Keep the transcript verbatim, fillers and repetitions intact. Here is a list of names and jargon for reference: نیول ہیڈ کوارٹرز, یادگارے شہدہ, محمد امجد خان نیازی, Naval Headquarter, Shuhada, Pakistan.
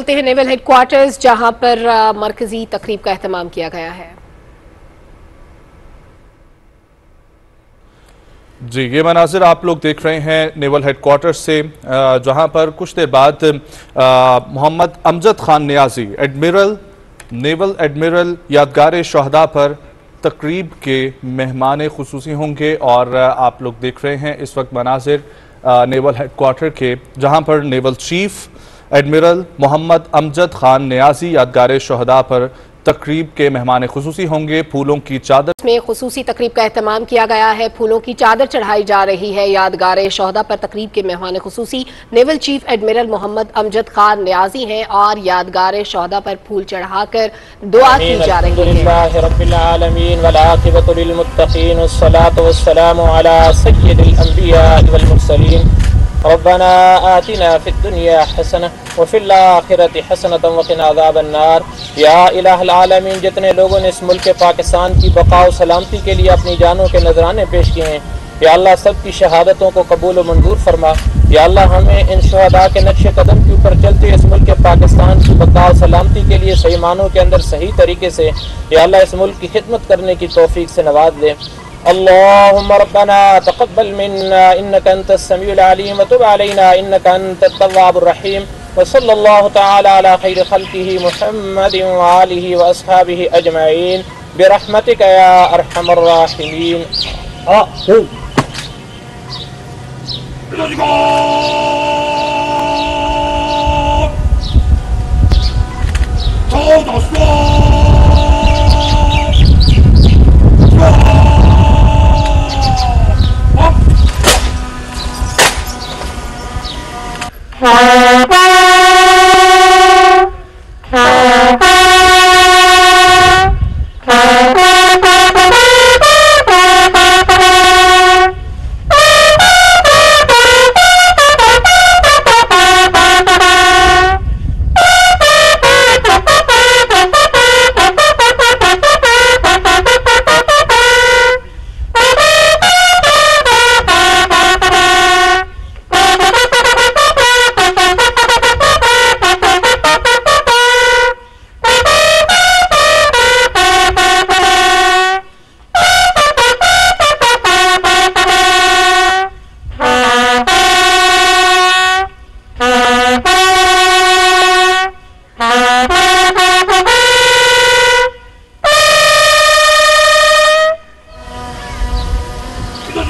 چلتے ہیں نیول ہیڈ کوارٹرز جہاں پر مرکزی تقریب کا اہتمام کیا گیا ہے۔ جی یہ مناظر آپ لوگ دیکھ رہے ہیں نیول ہیڈ کوارٹرز سے، جہاں پر کچھ دیر بعد محمد امجد خان نیازی ایڈمرل نیول ایڈمرل یادگارے شہدہ پر تقریب کے مہمان خصوصی ہوں گے، اور آپ لوگ دیکھ رہے ہیں اس وقت مناظر نیول ہیڈ کوارٹر کے جہاں پر نیول چیف ایڈمرل محمد امجد خان نیازی یادگار شہداء پر تقریب کے مہمان خصوصی ہوں گے۔ پھولوں کی چادر اس میں خصوصی تقریب کا اہتمام کیا گیا ہے، پھولوں کی چادر چڑھائی جا رہی ہے۔ یادگار شہداء پر تقریب کے مہمان خصوصی نیول چیف ایڈمرل محمد امجد خان نیازی ہیں، اور یادگار شہداء پر پھول چڑھا کر دعا کی جا رہی ہے۔ الحمدللہ رب العالمین والعاقبۃ للمتقین والصلاۃ والسلام علی سید الانبیاء والمرسلین ربنا آتنا في الدنيا حسنة وفي الآخرة حسنة وقنا عذاب النار۔ یا الہ العالمین، جتنے لوگوں نے اس ملک پاکستان کی بقا و سلامتی کے لیے اپنی جانوں کے نذرانے پیش کیے ہیں، یا اللہ سب کی شہادتوں کو قبول و منظور فرما۔ یا اللہ ہمیں ان شہداء کے نقش قدم کے اوپر چلتے اس ملک پاکستان کی بقا و سلامتی کے لیے صحیح معنوں کے اندر صحیح طریقے سے یا اللہ اس ملک کی خدمت کرنے کی توفیق سے نواز دے۔ اللهم ربنا تقبل منا إنك أنت السميع العليم وتب علينا إنك أنت التواب الرحيم، وصلى الله تعالى على خير خلقه محمد وآله وأصحابه أجمعين برحمتك يا أرحم الراحمين۔